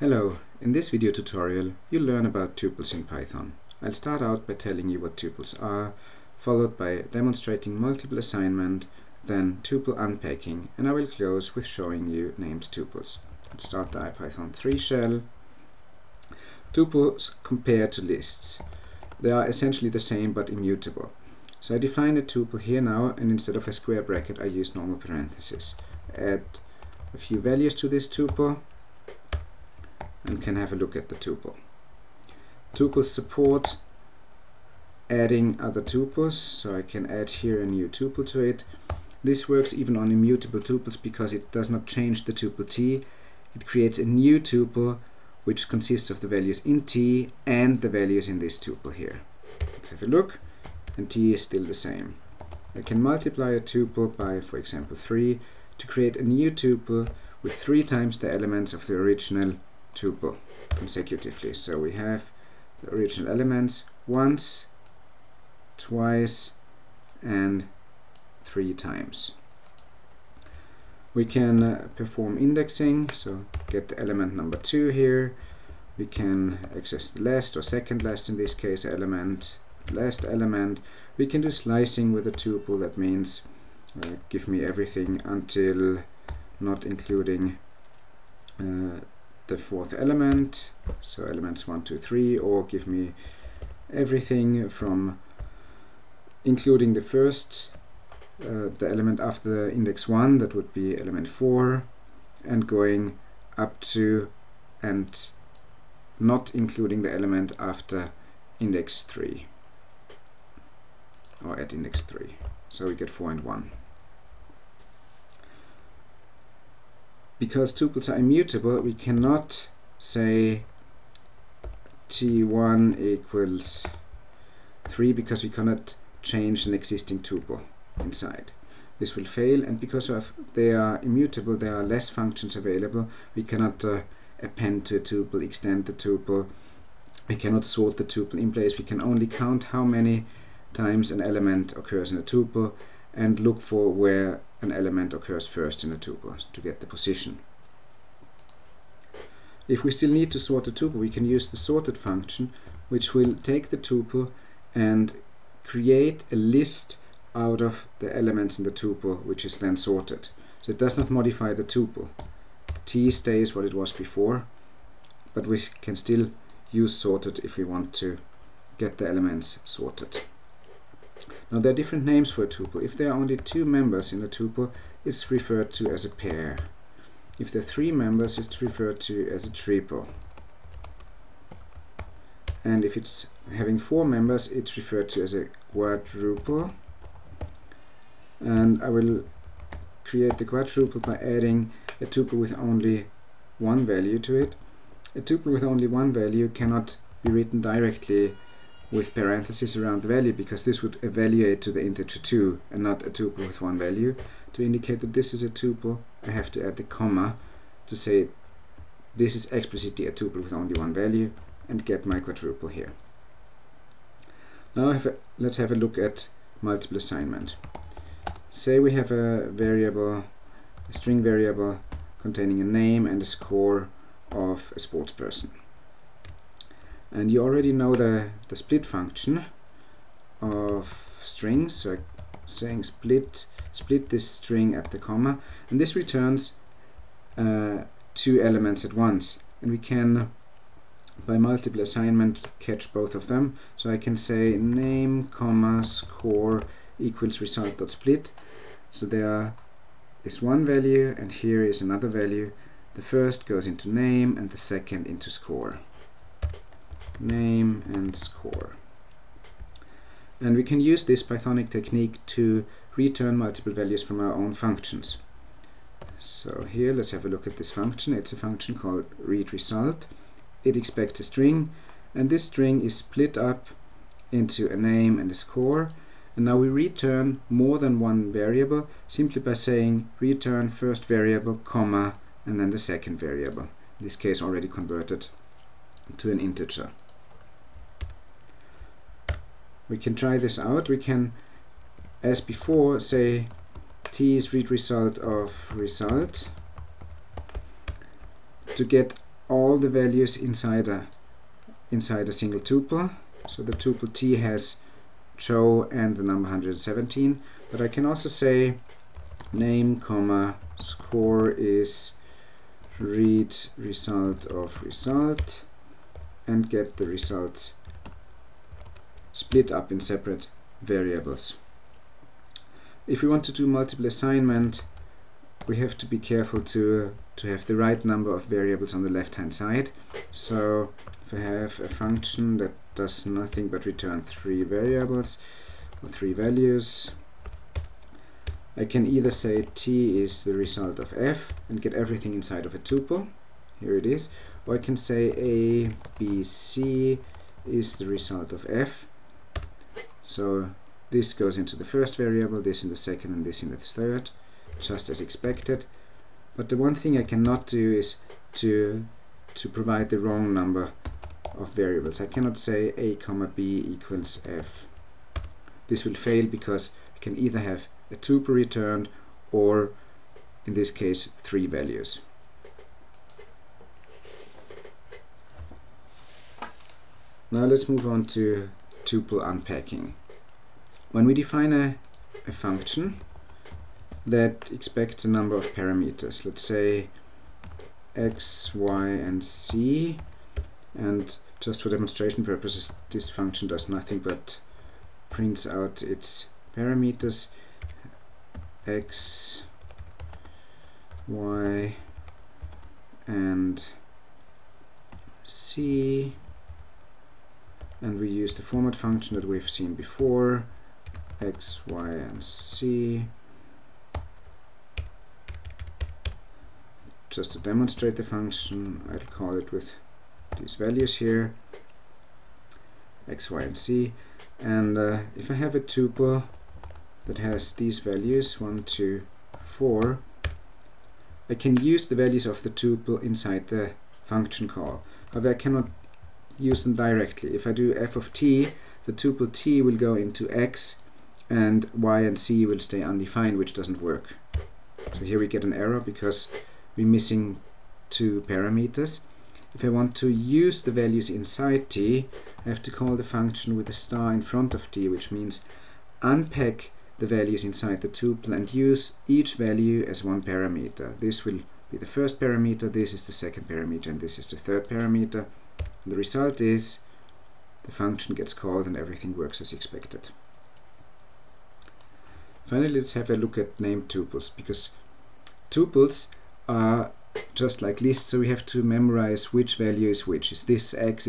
Hello, in this video tutorial you'll learn about tuples in Python. I'll start out by telling you what tuples are, followed by demonstrating multiple assignment, then tuple unpacking, and I will close with showing you named tuples. Let's start the IPython3 shell. Tuples compared to lists. They are essentially the same but immutable. So I define a tuple here now, and instead of a square bracket I use normal parentheses. Add a few values to this tuple and can have a look at the tuple. Tuples support adding other tuples, so I can add here a new tuple to it. This works even on immutable tuples because it does not change the tuple t. It creates a new tuple which consists of the values in t and the values in this tuple here. Let's have a look, and t is still the same. I can multiply a tuple by, for example, 3 to create a new tuple with 3 times the elements of the original tuple consecutively. So we have the original elements once, twice, and 3 times. We can perform indexing, so get the element number 2 here. We can access the last or second last in this case element, last element. We can do slicing with a tuple, that means give me everything until not including the fourth element, so elements 1, 2, 3, or give me everything from including the first, the element after index 1, that would be element 4, and going up to and not including the element after index 3 or at index 3, so we get 4 and 1. Because tuples are immutable, we cannot say t1 equals 3 because we cannot change an existing tuple inside. This will fail, and because they are immutable, there are less functions available. We cannot append to a tuple, extend the tuple. We cannot sort the tuple in place. We can only count how many times an element occurs in a tuple and look for where an element occurs first in a tuple to get the position. If we still need to sort a tuple, we can use the sorted function, which will take the tuple and create a list out of the elements in the tuple, which is then sorted. So it does not modify the tuple. T stays what it was before, but we can still use sorted if we want to get the elements sorted. Now, there are different names for a tuple. If there are only 2 members in a tuple, it's referred to as a pair. If there are 3 members, it's referred to as a triple. And if it's having 4 members, it's referred to as a quadruple. And I will create the quadruple by adding a tuple with only 1 value to it. A tuple with only 1 value cannot be written directly with parentheses around the value, because this would evaluate to the integer 2 and not a tuple with 1 value. To indicate that this is a tuple, I have to add the comma to say this is explicitly a tuple with only 1 value, and get my quadruple here. Now let's have a look at multiple assignment. Say we have a variable, a string variable containing a name and a score of a sports person. And you already know the split function of strings, so I'm saying split this string at the comma, and this returns 2 elements at once, and we can by multiple assignment catch both of them. So I can say name comma score equals result dot split, so there is 1 value and here is another value. The first goes into name and the second into score. Name and score. And we can use this Pythonic technique to return multiple values from our own functions. So here, let's have a look at this function. It's a function called readResult. It expects a string, and this string is split up into a name and a score. And now we return more than 1 variable simply by saying return first variable, comma, and then the second variable. In this case, already converted to an integer. We can try this out. We can, as before, say t is read result of result to get all the values inside a single tuple. So the tuple t has Joe and the number 117, but I can also say name, score is read result of result and get the results split up in separate variables. If we want to do multiple assignment, we have to be careful to have the right number of variables on the left hand side. So if I have a function that does nothing but return three variables or three values, I can either say t is the result of f and get everything inside of a tuple, here it is, or I can say a, b, c is the result of f, so this goes into the first variable, this in the second and this in the third, just as expected. But the one thing I cannot do is to provide the wrong number of variables. I cannot say a, b equals f. This will fail because I can either have a tuple returned or in this case three values. Now let's move on to tuple unpacking. When we define a function that expects a number of parameters, let's say x, y and z, and just for demonstration purposes this function does nothing but prints out its parameters x, y and c, and we use the format function that we've seen before, x, y and c, just to demonstrate the function. I'll call it with these values here, x, y and c, and if I have a tuple that has these values 1, 2, 4, I can use the values of the tuple inside the function call. However, I cannot use them directly. If I do f of t, the tuple t will go into x and y and c will stay undefined, which doesn't work. So here we get an error because we're missing two parameters. If I want to use the values inside t, I have to call the function with a star in front of t, which means unpack the values inside the tuple and use each value as one parameter. This will be the first parameter, this is the second parameter and this is the third parameter. And the result is the function gets called and everything works as expected. Finally, let's have a look at named tuples, because tuples are just like lists, so we have to memorize which value is which. Is this x,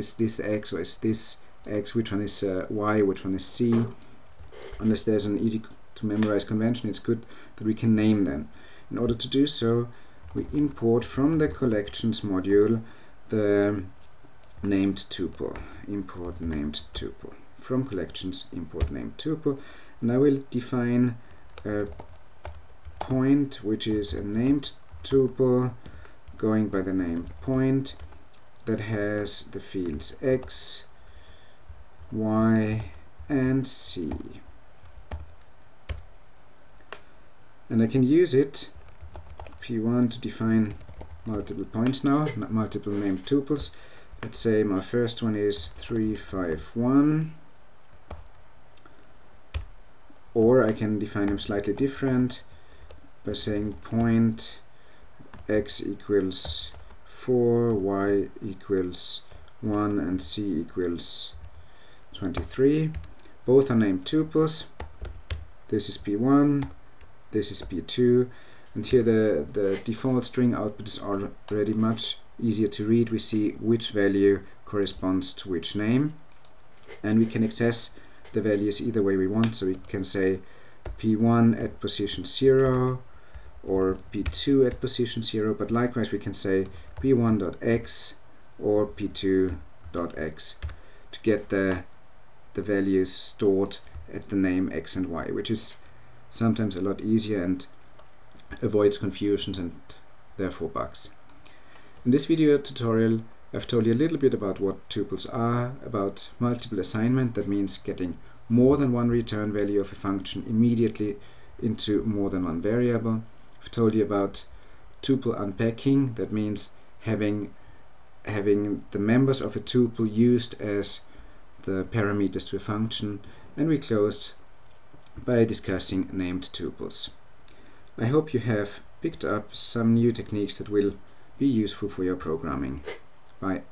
or is this x, which one is y, which one is c. Unless there's an easy to memorize convention, it's good that we can name them. In order to do so, we import from the collections module the named tuple. Import named tuple. From collections, import named tuple. And I will define a point which is a named tuple going by the name point that has the fields x, y and c, and I can use it p1 to define multiple points now, multiple named tuples. Let's say my first one is 3, 5, 1, or I can define them slightly different by saying point x equals 4, y equals 1 and c equals 23. Both are named tuples. This is p1, this is p2, and here the default string output is already much easier to read. We see which value corresponds to which name, and we can access the values either way we want, so we can say p1 at position 0 or p2 at position 0, but likewise we can say p1.x or p2.x to get the values stored at the name x and y, which is sometimes a lot easier and avoids confusions and therefore bugs. In this video tutorial I've told you a little bit about what tuples are, about multiple assignment, that means getting more than one return value of a function immediately into more than one variable. I've told you about tuple unpacking, that means having having the members of a tuple used as the parameters to a function, and we closed by discussing named tuples. I hope you have picked up some new techniques that will be useful for your programming. Bye.